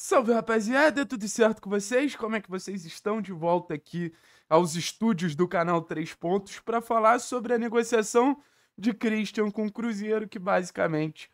Salve, rapaziada, tudo certo com vocês? Como é que vocês estão? De volta aqui aos estúdios do canal Três Pontos para falar sobre a negociação de Christian com o Cruzeiro, que basicamente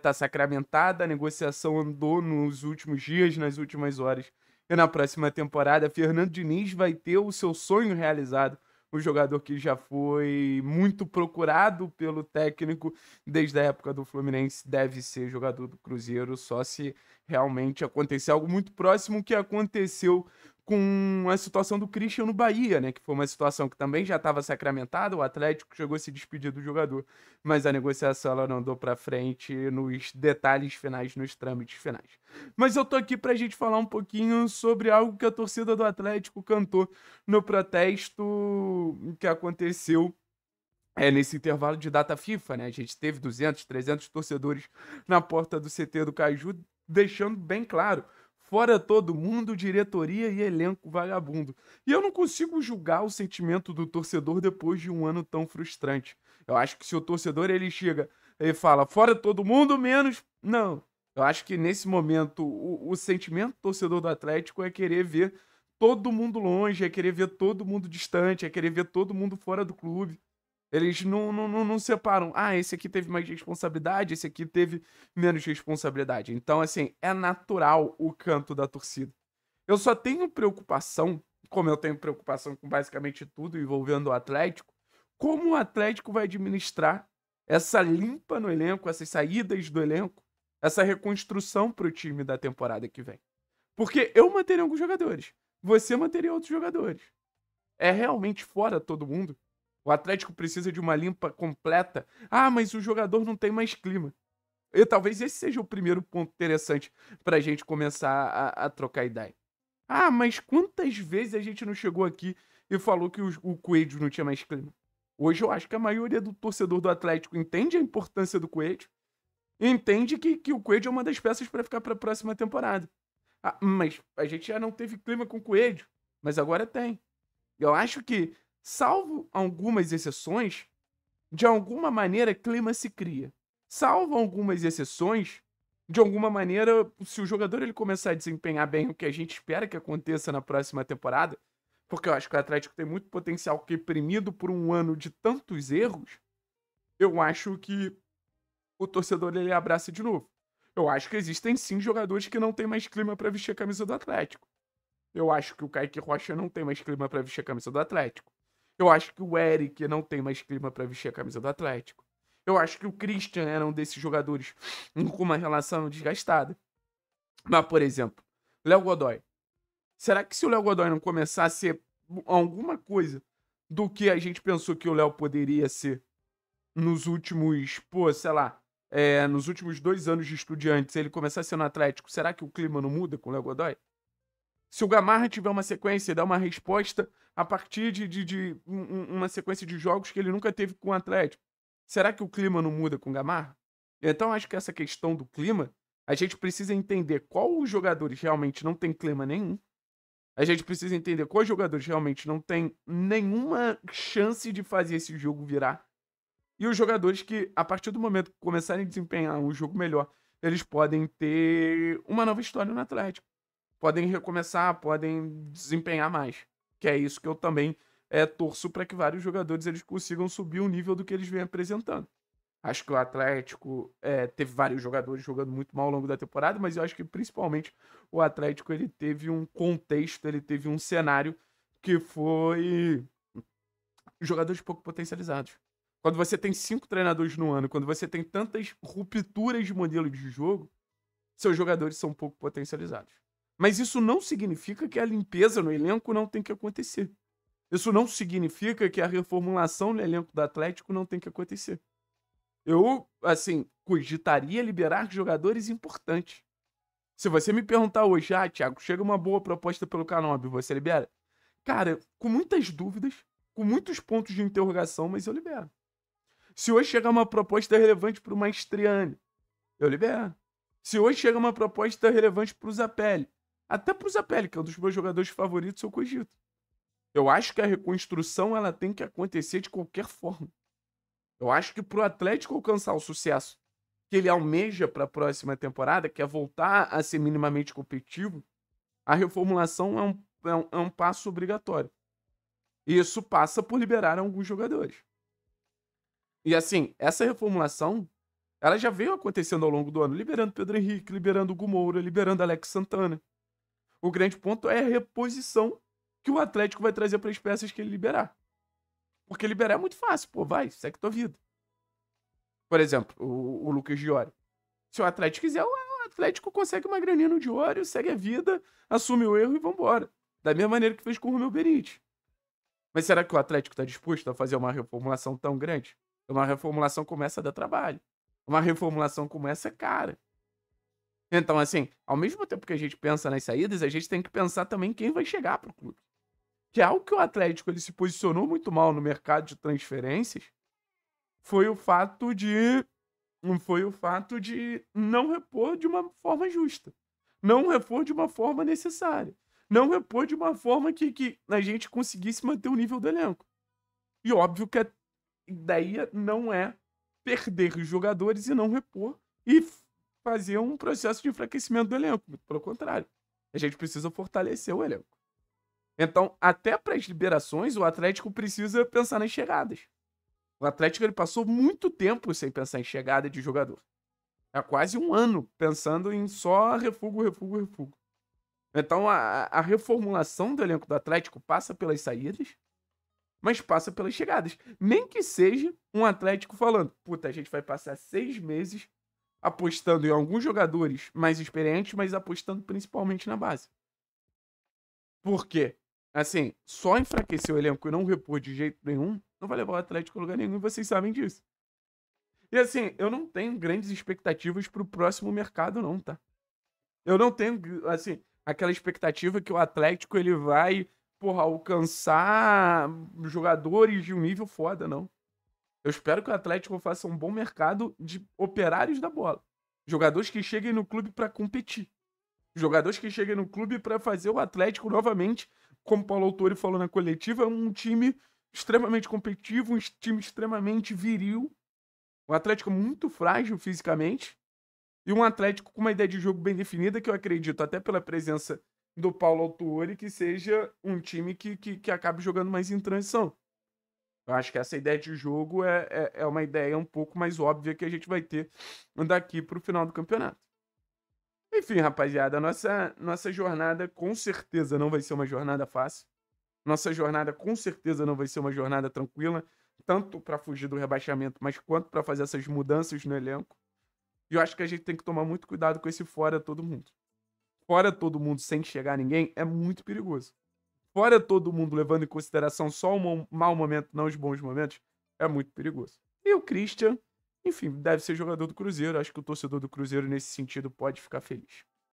tá sacramentada. A negociação andou nos últimos dias, nas últimas horas, e na próxima temporada Fernando Diniz vai ter o seu sonho realizado. O jogador que já foi muito procurado pelo técnico desde a época do Fluminense deve ser jogador do Cruzeiro, só se realmente acontecer algo muito próximo que aconteceu com a situação do Christian no Bahia, né? Que foi uma situação que também já estava sacramentada. O Atlético chegou a se despedir do jogador, mas a negociação ela não andou para frente nos detalhes finais, nos trâmites finais. Mas eu tô aqui pra gente falar um pouquinho sobre algo que a torcida do Atlético cantou no protesto que aconteceu nesse intervalo de data FIFA, né? A gente teve 200, 300 torcedores na porta do CT do Caju, deixando bem claro: fora todo mundo, diretoria e elenco vagabundo. E eu não consigo julgar o sentimento do torcedor depois de um ano tão frustrante. Eu acho que se o torcedor ele chega e fala fora todo mundo, menos... Não, eu acho que nesse momento o sentimento do torcedor do Atlético é querer ver todo mundo longe, é querer ver todo mundo distante, é querer ver todo mundo fora do clube. Eles não separam. Ah, esse aqui teve mais responsabilidade, esse aqui teve menos responsabilidade. Então, assim, é natural o canto da torcida. Eu só tenho preocupação, como eu tenho preocupação com basicamente tudo envolvendo o Atlético, como o Atlético vai administrar essa limpa no elenco, essas saídas do elenco, essa reconstrução pro time da temporada que vem. Porque eu manteria alguns jogadores, você manteria outros jogadores. É realmente fora todo mundo? O Atlético precisa de uma limpa completa. Ah, mas o jogador não tem mais clima. E talvez esse seja o primeiro ponto interessante pra gente começar a trocar ideia. Ah, mas quantas vezes a gente não chegou aqui e falou que o Coelho não tinha mais clima? Hoje eu acho que a maioria do torcedor do Atlético entende a importância do Coelho e entende que o Coelho é uma das peças pra ficar pra próxima temporada. Ah, mas a gente já não teve clima com o Coelho, mas agora tem. Eu acho que, salvo algumas exceções, de alguma maneira clima se cria. Salvo algumas exceções, de alguma maneira, se o jogador ele começar a desempenhar bem o que a gente espera que aconteça na próxima temporada, porque eu acho que o Atlético tem muito potencial reprimido por um ano de tantos erros, eu acho que o torcedor ele abraça de novo. Eu acho que existem sim jogadores que não têm mais clima para vestir a camisa do Atlético. Eu acho que o Kaique Rocha não tem mais clima para vestir a camisa do Atlético. Eu acho que o Eric não tem mais clima para vestir a camisa do Atlético. Eu acho que o Christian era um desses jogadores com uma relação desgastada. Mas, por exemplo, Léo Godoy. Será que se o Léo Godoy não começar a ser alguma coisa do que a gente pensou que o Léo poderia ser nos últimos, nos últimos 2 anos de Estudiantes, ele começar a ser no Atlético, será que o clima não muda com o Léo Godoy? Se o Gamarra tiver uma sequência e dar uma resposta a partir de uma sequência de jogos que ele nunca teve com o Atlético, será que o clima não muda com o Gamarra? Então acho que essa questão do clima, a gente precisa entender qual os jogadores realmente não tem clima nenhum. A gente precisa entender quais jogadores realmente não tem nenhuma chance de fazer esse jogo virar. E os jogadores que, a partir do momento que começarem a desempenhar um jogo melhor, eles podem ter uma nova história no Atlético. Podem recomeçar, podem desempenhar mais. Que é isso que eu também torço, para que vários jogadores eles consigam subir o nível do que eles vêm apresentando. Acho que o Atlético teve vários jogadores jogando muito mal ao longo da temporada, mas eu acho que principalmente o Atlético ele teve um contexto, ele teve um cenário que foi jogadores pouco potencializados. Quando você tem 5 treinadores no ano, quando você tem tantas rupturas de modelo de jogo, seus jogadores são pouco potencializados. Mas isso não significa que a limpeza no elenco não tem que acontecer. Isso não significa que a reformulação no elenco do Atlético não tem que acontecer. Eu, assim, cogitaria liberar jogadores importantes. Se você me perguntar hoje, ah, Thiago, chega uma boa proposta pelo Canobi, você libera? Cara, com muitas dúvidas, com muitos pontos de interrogação, mas eu libero. Se hoje chegar uma proposta relevante para o Maestriani, eu libero. Se hoje chega uma proposta relevante para o Zapelli, até pro Zapelli, que é um dos meus jogadores favoritos, eu cogito. Eu acho que a reconstrução ela tem que acontecer de qualquer forma. Eu acho que pro Atlético alcançar o sucesso, que ele almeja para a próxima temporada, que é voltar a ser minimamente competitivo, a reformulação é um passo obrigatório. E isso passa por liberar alguns jogadores. E assim, essa reformulação, ela já veio acontecendo ao longo do ano, liberando Pedro Henrique, liberando Hugo Moura, liberando Alex Santana. O grande ponto é a reposição que o Atlético vai trazer para as peças que ele liberar. Porque liberar é muito fácil, pô, vai, segue tua vida. Por exemplo, o Lucas Giorgio. Se o Atlético quiser, o Atlético consegue uma graninha no Giorgio, segue a vida, assume o erro e vambora. Da mesma maneira que fez com o Romulo Berinth. Mas será que o Atlético está disposto a fazer uma reformulação tão grande? Uma reformulação começa a dar trabalho. Uma reformulação começa cara. Então, assim, ao mesmo tempo que a gente pensa nas saídas, a gente tem que pensar também quem vai chegar para o clube. Que é algo que o Atlético ele se posicionou muito mal no mercado de transferências, foi o fato de não repor de uma forma justa, não repor de uma forma necessária, não repor de uma forma que a gente conseguisse manter o nível do elenco. E óbvio que a ideia não é perder os jogadores e não repor e fazer um processo de enfraquecimento do elenco, muito pelo contrário. A gente precisa fortalecer o elenco. Então, até para as liberações, o Atlético precisa pensar nas chegadas. O Atlético ele passou muito tempo sem pensar em chegada de jogador. É quase um ano pensando em só refúgio. Então, a reformulação do elenco do Atlético passa pelas saídas, mas passa pelas chegadas. Nem que seja um Atlético falando, puta, a gente vai passar 6 meses apostando em alguns jogadores mais experientes, mas apostando principalmente na base. Por quê? Assim, só enfraquecer o elenco e não repor de jeito nenhum não vai levar o Atlético a lugar nenhum, e vocês sabem disso. E assim, eu não tenho grandes expectativas pro próximo mercado não, tá? Eu não tenho, assim, aquela expectativa que o Atlético ele vai, porra, alcançar jogadores de um nível foda, não. Eu espero que o Atlético faça um bom mercado de operários da bola. Jogadores que cheguem no clube para competir. Jogadores que cheguem no clube para fazer o Atlético novamente, como o Paulo Autuori falou na coletiva, um time extremamente competitivo, um time extremamente viril. Um Atlético muito frágil fisicamente. E um Atlético com uma ideia de jogo bem definida, que eu acredito, até pela presença do Paulo Autuori, que seja um time que acabe jogando mais em transição. Eu acho que essa ideia de jogo é uma ideia um pouco mais óbvia que a gente vai ter daqui para o final do campeonato. Enfim, rapaziada, a nossa jornada com certeza não vai ser uma jornada fácil. Nossa jornada com certeza não vai ser uma jornada tranquila, tanto para fugir do rebaixamento, mas quanto para fazer essas mudanças no elenco. E eu acho que a gente tem que tomar muito cuidado com esse fora todo mundo. Fora todo mundo sem chegar ninguém é muito perigoso. Fora todo mundo levando em consideração só o mau momento, não os bons momentos, é muito perigoso. E o Christian, enfim, deve ser jogador do Cruzeiro. Acho que o torcedor do Cruzeiro, nesse sentido, pode ficar feliz.